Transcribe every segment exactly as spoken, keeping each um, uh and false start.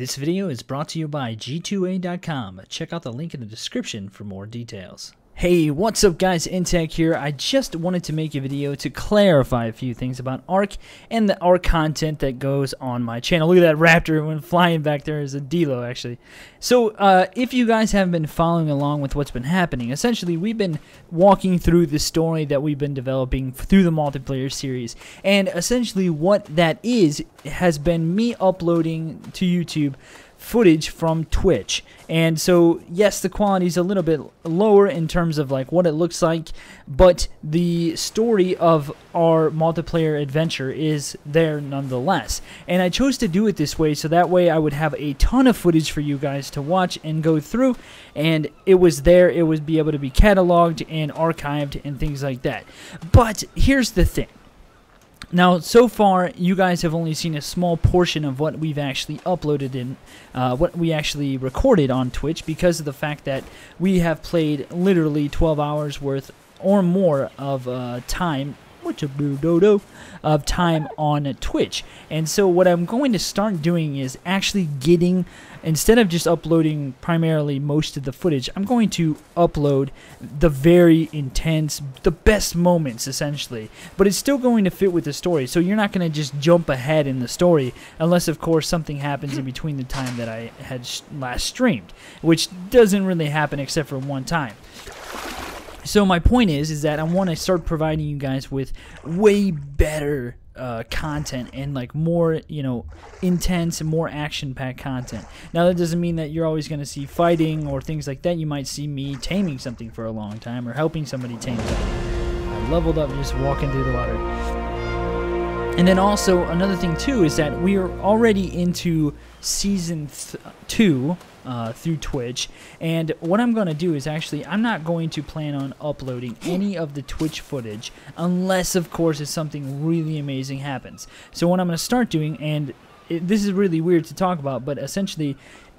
This video is brought to you by G two A dot com. Check out the link in the description for more details. Hey, what's up guys, eNtaK here. I just wanted to make a video to clarify a few things about ARK and the ARK content that goes on my channel. Look at that raptor when flying back there is a D-Lo actually. So uh, if you guys have been following along with what's been happening, essentially we've been walking through the story that we've been developing through the multiplayer series. And essentially what that is has been me uploading to YouTube footage from Twitch, and so yes, the quality is a little bit lower in terms of like what it looks like, but the story of our multiplayer adventure is there nonetheless. And I chose to do it this way so that way I would have a ton of footage for you guys to watch and go through, and it was there, it would be able to be cataloged and archived and things like that. But here's the thing. Now, so far, you guys have only seen a small portion of what we've actually uploaded in, uh, what we actually recorded on Twitch, because of the fact that we have played literally twelve hours worth or more of uh, time. What's a blue dodo? Of time on Twitch. And so what I'm going to start doing is actually getting, instead of just uploading primarily most of the footage, I'm going to upload the very intense, the best moments essentially, but it's still going to fit with the story. So you're not going to just jump ahead in the story unless of course something happens in between the time that I had last streamed, which doesn't really happen except for one time. So my point is, is that I want to start providing you guys with way better uh, content and like more, you know, intense and more action-packed content. Now that doesn't mean that you're always going to see fighting or things like that. You might see me taming something for a long time or helping somebody tame something. I leveled up just walking through the water. And then also another thing too is that we are already into season th two. Uh, through Twitch, and what I'm going to do is actually I'm not going to plan on uploading any of the Twitch footage unless of course if something really amazing happens. So what I'm going to start doing, and it, this is really weird to talk about, but essentially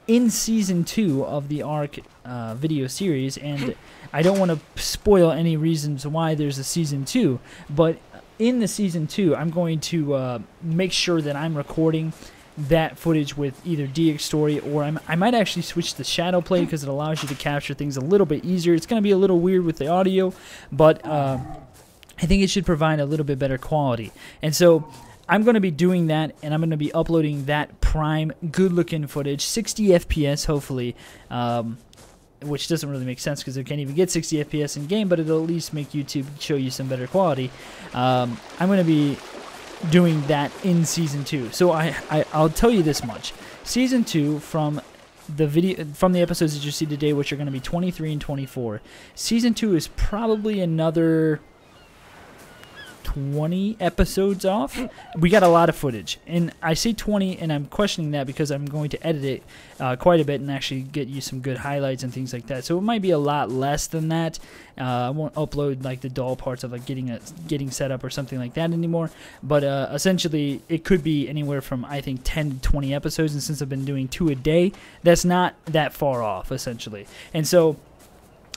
in season two of the ARK uh, video series, and I don't want to spoil any reasons why there's a season two, but in the season two I'm going to uh, make sure that I'm recording that footage with either D X story, or I'm, I might actually switch to Shadowplay because it allows you to capture things a little bit easier. It's going to be a little weird with the audio, but uh, I think it should provide a little bit better quality. And so I'm going to be doing that, and I'm going to be uploading that prime, good-looking footage, sixty F P S hopefully, um, which doesn't really make sense because it can't even get sixty F P S in-game, but it'll at least make YouTube show you some better quality. Um, I'm going to be doing that in season two. So I, I I'll tell you this much: season two, from the video, from the episodes that you see today, which are going to be twenty-three and twenty-four, season two is probably another twenty episodes off. We got a lot of footage, and I say twenty, and I'm questioning that because I'm going to edit it uh, quite a bit and actually get you some good highlights and things like that. So it might be a lot less than that. Uh, I won't upload like the dull parts of like getting a getting set up or something like that anymore. But uh, essentially, it could be anywhere from I think ten to twenty episodes. And since I've been doing two a day, that's not that far off essentially. And so,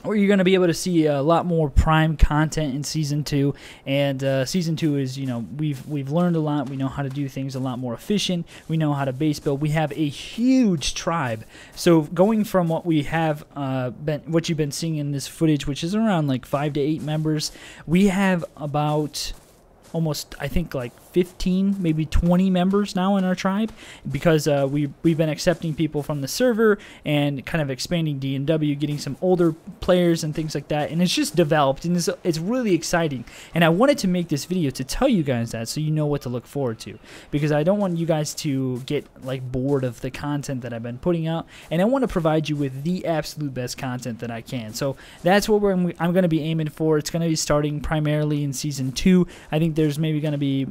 or you're going to be able to see a lot more prime content in season two, and uh, season two is, you know, we've we've learned a lot. We know how to do things a lot more efficient. We know how to base build. We have a huge tribe. So going from what we have, uh, been, what you've been seeing in this footage, which is around like five to eight members, we have about almost, I think, like fifteen, maybe twenty members now in our tribe, because uh, we, we've been accepting people from the server and kind of expanding D and W, getting some older players and things like that. And it's just developed, and it's, it's really exciting. And I wanted to make this video to tell you guys that so you know what to look forward to, because I don't want you guys to get like bored of the content that I've been putting out, and I want to provide you with the absolute best content that I can. So that's what we're, I'm going to be aiming for. It's going to be starting primarily in season two. I think there's maybe going to be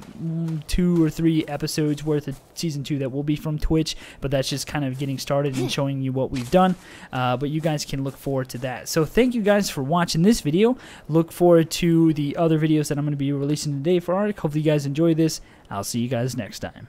two or three episodes worth of season two that will be from Twitch, but that's just kind of getting started and showing you what we've done, uh, but you guys can look forward to that. So thank you guys for watching this video. Look forward to the other videos that I'm going to be releasing today for ARK. Hopefully you guys enjoy this. I'll see you guys next time.